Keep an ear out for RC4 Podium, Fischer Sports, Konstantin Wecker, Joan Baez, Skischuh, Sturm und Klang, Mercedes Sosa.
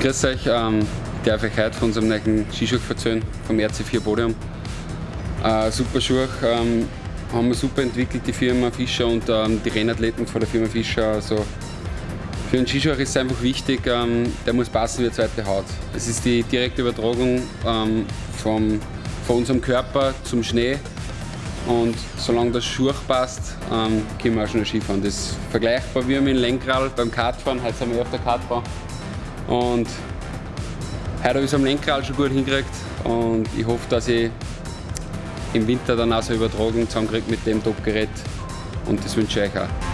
Grüß euch, darf ich heute von unserem neuen Skischuh erzählen, vom RC4 Podium. Super Schuh, haben wir super entwickelt, die Firma Fischer und die Rennathleten von der Firma Fischer. Also für einen Skischuh ist es einfach wichtig, der muss passen wie eine zweite Haut. Es ist die direkte Übertragung von unserem Körper zum Schnee. Und solange der Schuh passt, können wir auch schon Skifahren. Das ist vergleichbar wie mit dem Lenkrad beim Kartfahren. Heute sind wir auf der Kartbahn. Und heute habe ich es am Lenkrad schon gut hingekriegt. Und ich hoffe, dass ich im Winter dann auch so übertragen zusammenkriege mit dem Top-Gerät. Und das wünsche ich euch auch.